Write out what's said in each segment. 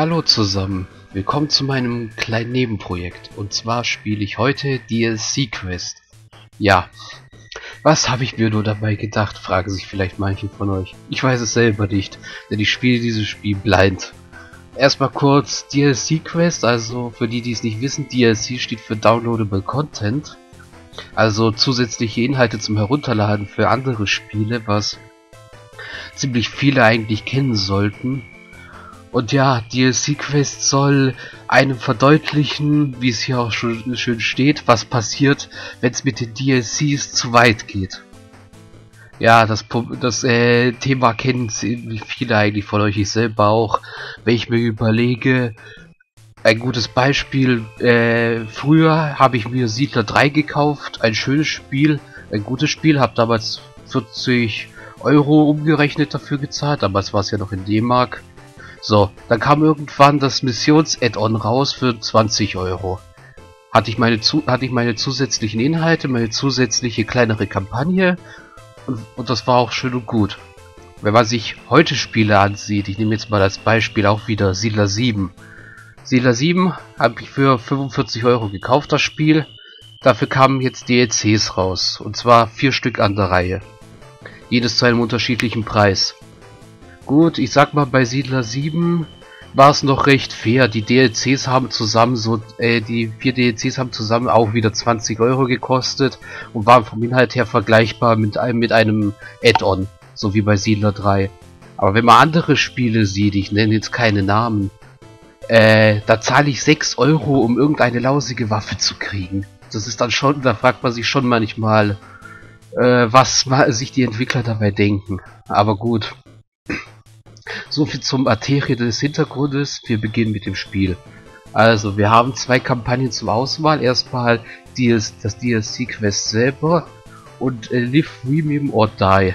Hallo zusammen, willkommen zu meinem kleinen Nebenprojekt, und zwar spiele ich heute DLC Quest. Ja, was habe ich mir nur dabei gedacht, fragen sich vielleicht manche von euch. Ich weiß es selber nicht, denn ich spiele dieses Spiel blind. Erstmal kurz DLC Quest, also für die, die es nicht wissen, DLC steht für Downloadable Content. Also zusätzliche Inhalte zum Herunterladen für andere Spiele, was ziemlich viele eigentlich kennen sollten. Und ja, DLC Quest soll einem verdeutlichen, wie es hier auch schon schön steht, was passiert, wenn es mit den DLCs zu weit geht. Ja, das Thema kennen viele eigentlich von euch, ich selber auch, wenn ich mir überlege. Ein gutes Beispiel, früher habe ich mir Siedler 3 gekauft, ein schönes Spiel, ein gutes Spiel, habe damals 40 Euro umgerechnet dafür gezahlt, damals war es ja noch in D-Mark. So, dann kam irgendwann das Missions-Add-on raus für 20 Euro. Hatte ich meine zusätzlichen Inhalte, meine zusätzliche kleinere Kampagne und das war auch schön und gut. Wenn man sich heute Spiele ansieht, ich nehme jetzt mal als Beispiel auch wieder Siedler 7. Siedler 7 habe ich für 45 Euro gekauft, das Spiel. Dafür kamen jetzt DLCs raus, und zwar 4 Stück an der Reihe. Jedes zu einem unterschiedlichen Preis. Gut, ich sag mal, bei Siedler 7 war es noch recht fair. Die DLCs haben zusammen die 4 DLCs haben zusammen auch wieder 20 Euro gekostet und waren vom Inhalt her vergleichbar mit einem Add-on, so wie bei Siedler 3. Aber wenn man andere Spiele sieht, ich nenne jetzt keine Namen, da zahle ich 6 Euro, um irgendeine lausige Waffe zu kriegen. Das ist dann schon, da fragt man sich schon manchmal, was sich die Entwickler dabei denken. Aber gut. So viel zum Materie des Hintergrundes, wir beginnen mit dem Spiel. Also, wir haben 2 Kampagnen zur Auswahl. Erstmal das DLC Quest selber und Live We Meem or Die.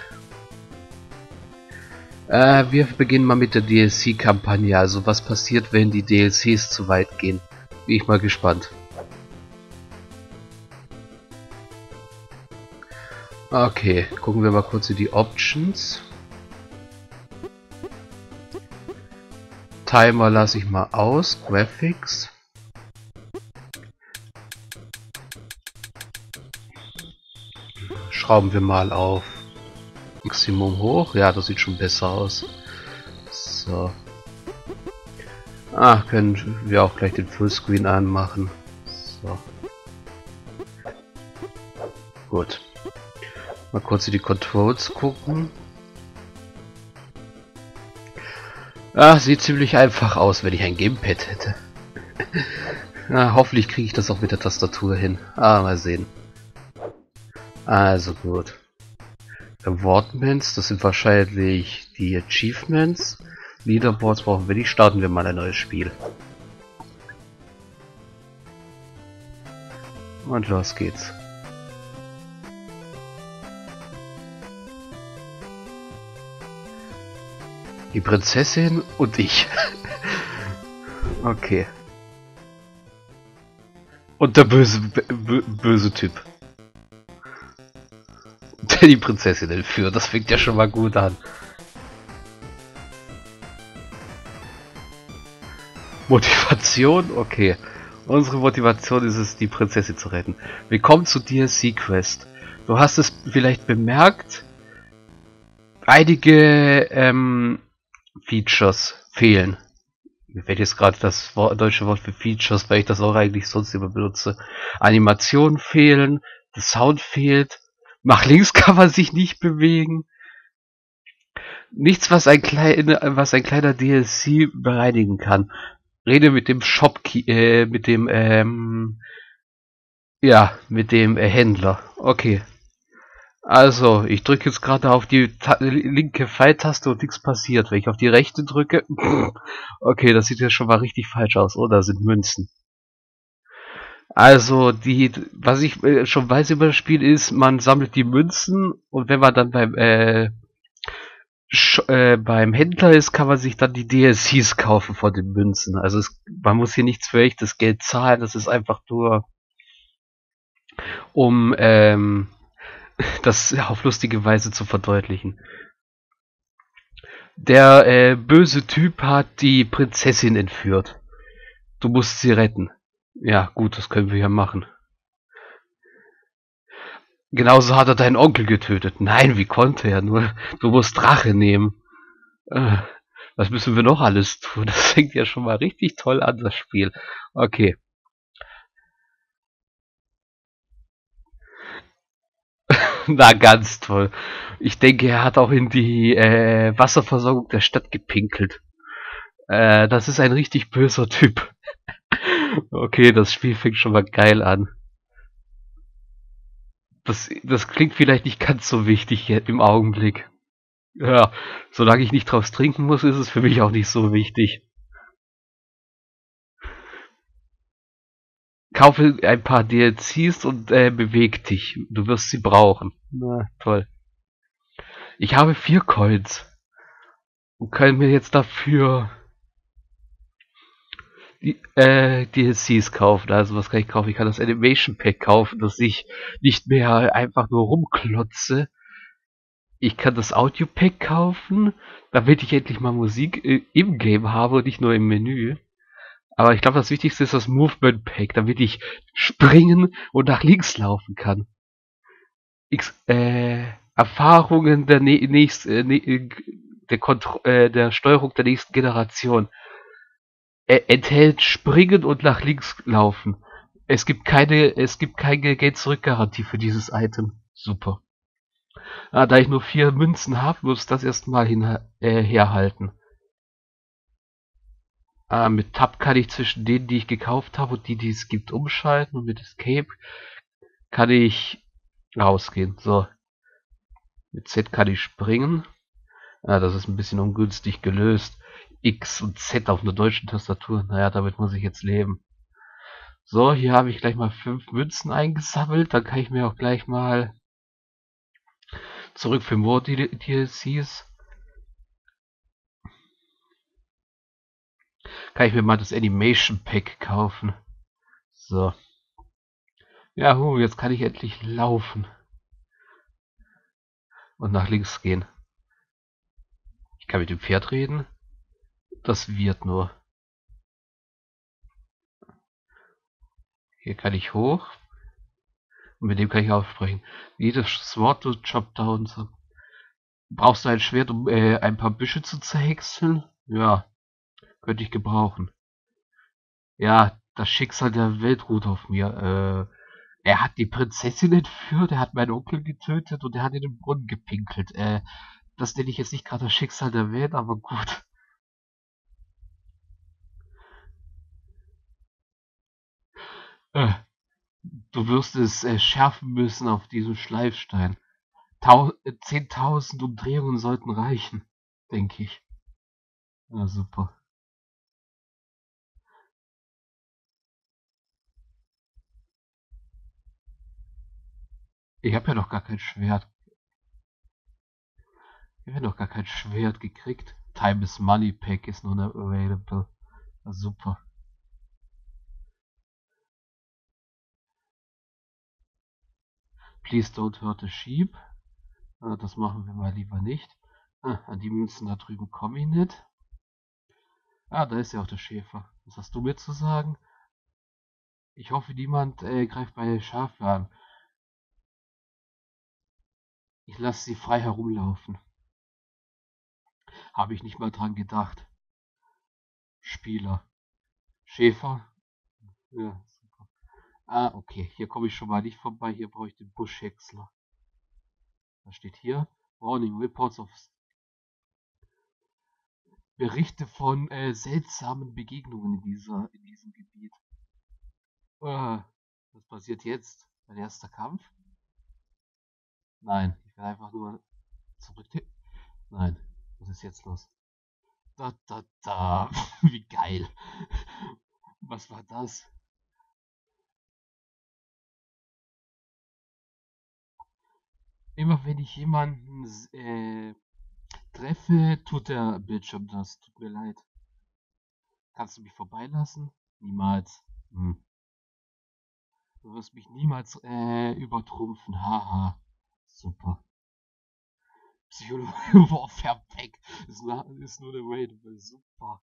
Wir beginnen mal mit der DLC Kampagne, also was passiert, wenn die DLCs zu weit gehen. Bin ich mal gespannt. Okay, gucken wir mal kurz in die Options. Timer lasse ich mal aus, Graphics. Schrauben wir mal auf Maximum hoch. Ja, das sieht schon besser aus. So. Ah, können wir auch gleich den Fullscreen anmachen. So. Gut. Mal kurz in die Controls gucken. Ah, sieht ziemlich einfach aus, wenn ich ein Gamepad hätte. Ah, hoffentlich kriege ich das auch mit der Tastatur hin. Ah, mal sehen. Also gut. Awardments, das sind wahrscheinlich die Achievements. Leaderboards brauchen wir nicht. Starten wir mal ein neues Spiel. Und los geht's. Die Prinzessin und ich. Okay. Und der böse Typ. Der die Prinzessin entführt. Das fängt ja schon mal gut an. Motivation? Okay. Unsere Motivation ist es, die Prinzessin zu retten. Willkommen zu DLC Quest. Du hast es vielleicht bemerkt. Einige Features fehlen. Mir fällt jetzt gerade das deutsche Wort für Features, weil ich das auch eigentlich sonst immer benutze. Animationen fehlen, der Sound fehlt, nach links kann man sich nicht bewegen. Nichts, was ein kleiner DLC bereinigen kann. Rede mit dem Händler. Okay. Also, ich drücke jetzt gerade auf die linke Pfeiltaste und nichts passiert. Wenn ich auf die rechte drücke... Okay, das sieht ja schon mal richtig falsch aus. Oh, da sind Münzen. Also, was ich schon weiß über das Spiel ist, man sammelt die Münzen und wenn man dann beim Händler ist, kann man sich dann die DLCs kaufen von den Münzen. Also, man muss hier nichts für echtes Geld zahlen. Das ist einfach nur um... das auf lustige Weise zu verdeutlichen. Der böse Typ hat die Prinzessin entführt. Du musst sie retten. Ja, gut, das können wir ja machen. Genauso hat er deinen Onkel getötet. Nein, wie konnte er nur? Du musst Rache nehmen. Was müssen wir noch alles tun? Das fängt ja schon mal richtig toll an, das Spiel. Okay. Na, ganz toll. Ich denke, er hat auch in die Wasserversorgung der Stadt gepinkelt. Das ist ein richtig böser Typ. Okay, das Spiel fängt schon mal geil an. Das klingt vielleicht nicht ganz so wichtig im Augenblick. Ja, solange ich nicht draus trinken muss, ist es für mich auch nicht so wichtig. Kaufe ein paar DLCs und beweg dich. Du wirst sie brauchen. Na, toll. Ich habe 4 Coins. Und können mir jetzt dafür die DLCs kaufen. Also was kann ich kaufen? Ich kann das Animation Pack kaufen, dass ich nicht mehr einfach nur rumklotze. Ich kann das Audio Pack kaufen, damit ich endlich mal Musik im Game habe und nicht nur im Menü. Aber ich glaube, das Wichtigste ist das Movement Pack, damit ich springen und nach links laufen kann. Erfahrungen der Steuerung der nächsten Generation. Enthält springen und nach links laufen. Es gibt keine Geld-Zurück-Garantie für dieses Item. Super. Ah, da ich nur 4 Münzen habe, muss das erstmal herhalten. Mit Tab kann ich zwischen denen, die ich gekauft habe und die es gibt, umschalten. Und mit Escape kann ich rausgehen. So. Mit Z kann ich springen. Ah, das ist ein bisschen ungünstig gelöst. X und Z auf einer deutschen Tastatur. Naja, damit muss ich jetzt leben. So, hier habe ich gleich mal 5 Münzen eingesammelt. Dann kann ich mir auch gleich mal zurück für more DLCs. Kann ich mir mal das Animation Pack kaufen. So. Ja, jetzt kann ich endlich laufen. Und nach links gehen. Ich kann mit dem Pferd reden. Das wird nur. Hier kann ich hoch. Und mit dem kann ich aufsprechen. Jedes Wort, du chop down. So. Brauchst du ein Schwert, um ein paar Büsche zu zerhäckseln? Ja. Könnte ich gebrauchen. Ja, das Schicksal der Welt ruht auf mir. Er hat die Prinzessin entführt, er hat meinen Onkel getötet und er hat in den Brunnen gepinkelt. Das nenne ich jetzt nicht gerade das Schicksal der Welt, aber gut. Du wirst es schärfen müssen auf diesem Schleifstein. 10.000 Umdrehungen sollten reichen, denke ich. Ja, super. Ich habe ja noch gar kein Schwert. Ich habe noch gar kein Schwert gekriegt. Time is Money Pack is not available. Na, super. Please don't hurt the sheep. Das machen wir mal lieber nicht. An die Münzen da drüben komme ich nicht. Ah, da ist ja auch der Schäfer. Was hast du mir zu sagen? Ich hoffe, niemand greift meine Schafe an. Ich lasse sie frei herumlaufen. Habe ich nicht mal dran gedacht. Spieler. Schäfer. Ja, super. Ah, okay. Hier komme ich schon mal nicht vorbei. Hier brauche ich den Buschhäcksler. Da steht hier. Warning Reports of Berichte von seltsamen Begegnungen in diesem Gebiet. Was passiert jetzt? Mein erster Kampf? Nein, ich will einfach nur zurück. Nein, was ist jetzt los? Da. Wie geil. Was war das? Immer wenn ich jemanden treffe, tut der Bildschirm das. Tut mir leid. Kannst du mich vorbeilassen? Niemals. Du wirst mich niemals übertrumpfen. Haha. Super. Psychological Warfare Pack. Ist nur der Raidable. Super.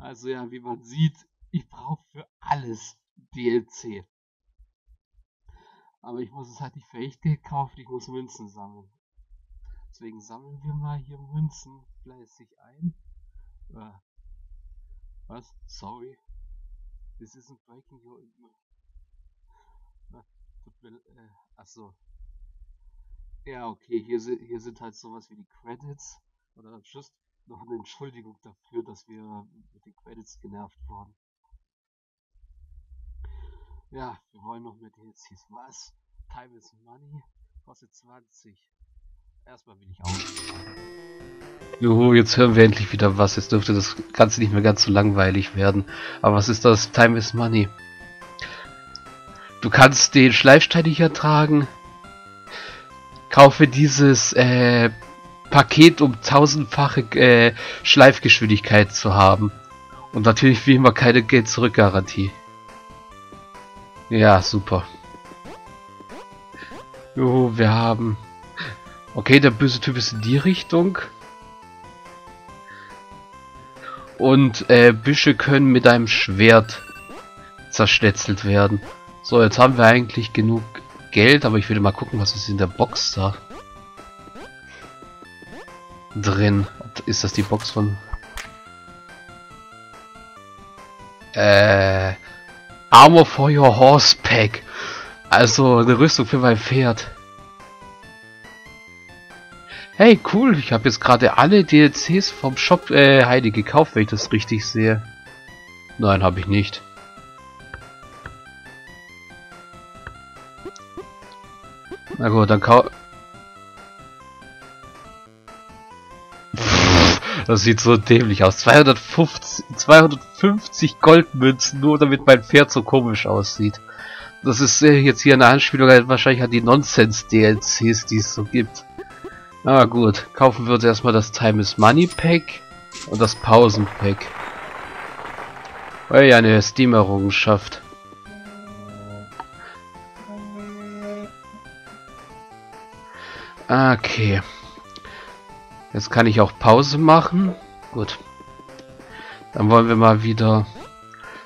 Also ja, wie man sieht, ich brauche für alles DLC. Aber ich muss es halt nicht für echt Geld kaufen, ich muss Münzen sammeln. Deswegen sammeln wir mal hier Münzen fleißig ein. Was? Sorry. This isn't breaking your... achso. Ja, okay, hier sind halt sowas wie die Credits. Oder am Schluss noch eine Entschuldigung dafür, dass wir mit den Credits genervt wurden. Ja, wir wollen noch mit DLCs. Was? Time is Money? Kostet 20. Erstmal will ich auch. Juhu, jetzt hören wir endlich wieder was. Jetzt dürfte das Ganze nicht mehr ganz so langweilig werden. Aber was ist das? Time is Money. Du kannst den Schleifstein nicht ertragen. Kaufe dieses Paket, um 1000-fache Schleifgeschwindigkeit zu haben. Und natürlich wie immer keine Geld-Zurück-Garantie. Ja, super. Jo, wir haben... Okay, der böse Typ ist in die Richtung. Und Büsche können mit einem Schwert zerschnetzelt werden. So, jetzt haben wir eigentlich genug Geld, aber ich will mal gucken, was ist in der Box da drin. Ist das die Box von... Armor for your horse pack. Also eine Rüstung für mein Pferd. Hey, cool. Ich habe jetzt gerade alle DLCs vom Shop Heidi gekauft, wenn ich das richtig sehe. Nein, habe ich nicht. Na gut, dann kau... Das sieht so dämlich aus. 250 Goldmünzen, nur damit mein Pferd so komisch aussieht. Das ist jetzt hier eine Anspielung wahrscheinlich an die Nonsense-DLCs, die es so gibt. Na gut, kaufen wir uns erstmal das Time is Money Pack und das Pausen Pack. Weil ja eine Steam-Errungenschaft. Okay. Jetzt kann ich auch Pause machen. Gut. Dann wollen wir mal wieder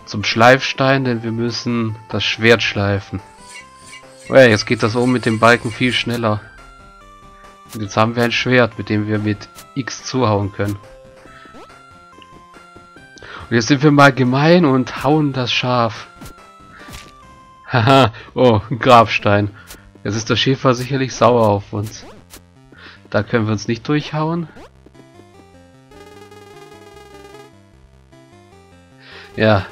zum Schleifstein, denn wir müssen das Schwert schleifen. Oh ja, jetzt geht das oben mit dem Balken viel schneller. Und jetzt haben wir ein Schwert, mit dem wir mit X zuhauen können. Und jetzt sind wir mal gemein und hauen das Schaf. Haha, oh, ein Grabstein. Jetzt ist der Schäfer sicherlich sauer auf uns. Da können wir uns nicht durchhauen. Ja.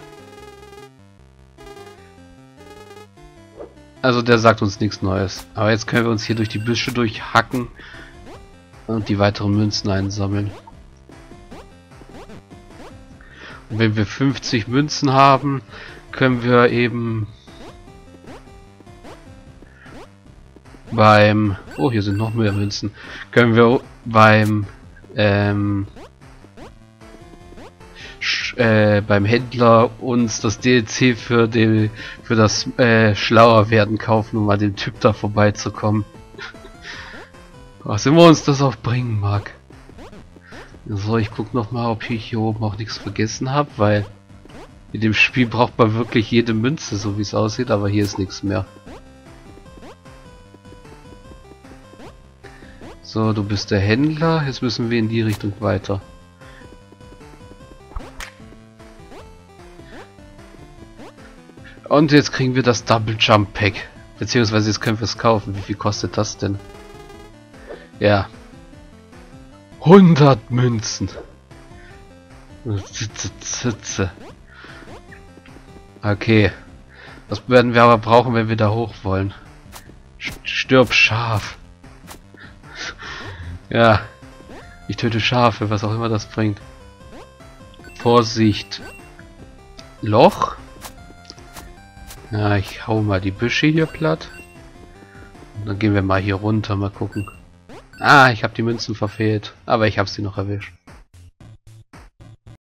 Also der sagt uns nichts Neues. Aber jetzt können wir uns hier durch die Büsche durchhacken und die weiteren Münzen einsammeln. Und wenn wir 50 Münzen haben, können wir eben beim... Oh, hier sind noch mehr Münzen. Können wir beim... beim Händler uns das DLC für das schlauer werden kaufen, um an dem Typ da vorbeizukommen. Was immer uns das auch bringen mag. So, ich guck nochmal, ob ich hier oben auch nichts vergessen habe, weil in dem Spiel braucht man wirklich jede Münze, so wie es aussieht, aber hier ist nichts mehr. So, du bist der Händler, jetzt müssen wir in die Richtung weiter. Und jetzt kriegen wir das Double Jump Pack. Beziehungsweise jetzt können wir es kaufen. Wie viel kostet das denn? Ja. 100 Münzen. Okay. Das werden wir aber brauchen, wenn wir da hoch wollen. Stirb Schaf. Ja. Ich töte Schafe, was auch immer das bringt. Vorsicht. Loch. Na, ich hau mal die Büsche hier platt. Und dann gehen wir mal hier runter, mal gucken. Ah, ich habe die Münzen verfehlt, aber ich habe sie noch erwischt.